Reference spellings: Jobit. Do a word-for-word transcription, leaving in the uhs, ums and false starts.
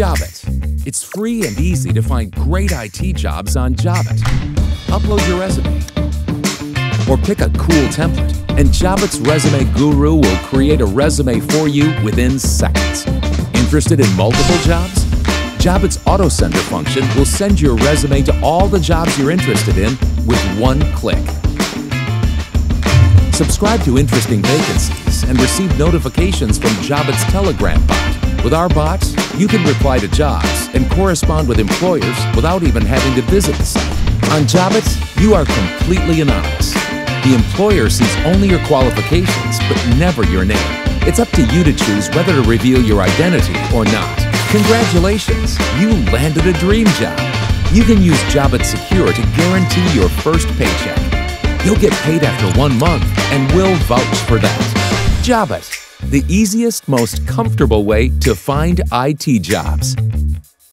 Jobit. It's free and easy to find great I T jobs on Jobit. Upload your resume or pick a cool template, and Jobit's resume guru will create a resume for you within seconds. Interested in multiple jobs? Jobit's Auto Sender function will send your resume to all the jobs you're interested in with one click. Subscribe to Interesting Vacancies and receive notifications from Jobit's Telegram bot. With our bot, you can reply to jobs and correspond with employers without even having to visit the site. On Jobit, you are completely anonymous. The employer sees only your qualifications, but never your name. It's up to you to choose whether to reveal your identity or not. Congratulations, you landed a dream job. You can use Jobit Secure to guarantee your first paycheck. You'll get paid after one month, and we'll vouch for that. Jobit, the easiest, most comfortable way to find I T jobs.